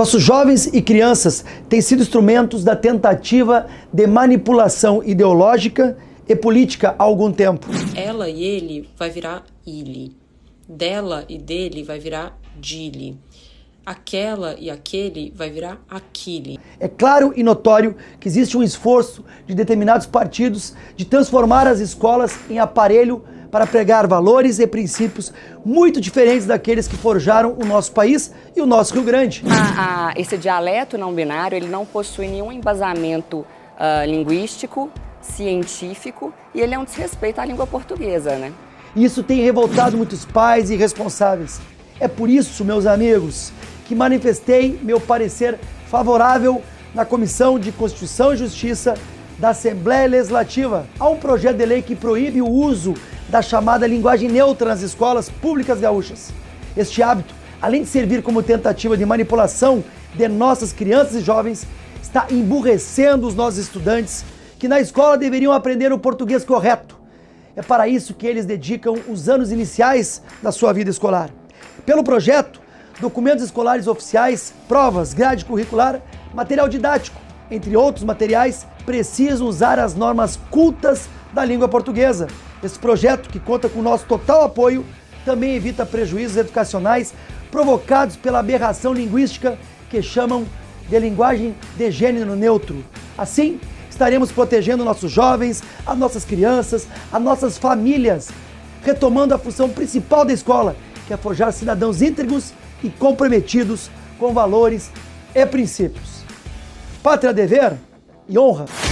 Nossos jovens e crianças têm sido instrumentos da tentativa de manipulação ideológica e política há algum tempo. Ela e ele vai virar ele. Dela e dele vai virar dile. Aquela e aquele vai virar aquele. É claro e notório que existe um esforço de determinados partidos de transformar as escolas em aparelho para pregar valores e princípios muito diferentes daqueles que forjaram o nosso país e o nosso Rio Grande. Esse dialeto não binário, ele não possui nenhum embasamento linguístico, científico, e ele é um desrespeito à língua portuguesa, né? Isso tem revoltado muitos pais e responsáveis. É por isso, meus amigos, que manifestei meu parecer favorável na Comissão de Constituição e Justiça da Assembleia Legislativa a um projeto de lei que proíbe o uso da chamada linguagem neutra nas escolas públicas gaúchas. Este hábito, além de servir como tentativa de manipulação de nossas crianças e jovens, está emburrecendo os nossos estudantes que na escola deveriam aprender o português correto. É para isso que eles dedicam os anos iniciais da sua vida escolar. Pelo projeto, documentos escolares oficiais, provas, grade curricular, material didático, entre outros materiais, precisam usar as normas cultas da língua portuguesa. Esse projeto, que conta com o nosso total apoio, também evita prejuízos educacionais provocados pela aberração linguística que chamam de linguagem de gênero neutro. Assim, estaremos protegendo nossos jovens, as nossas crianças, as nossas famílias, retomando a função principal da escola, que é forjar cidadãos íntegros e comprometidos com valores e princípios. Pátria, dever e honra.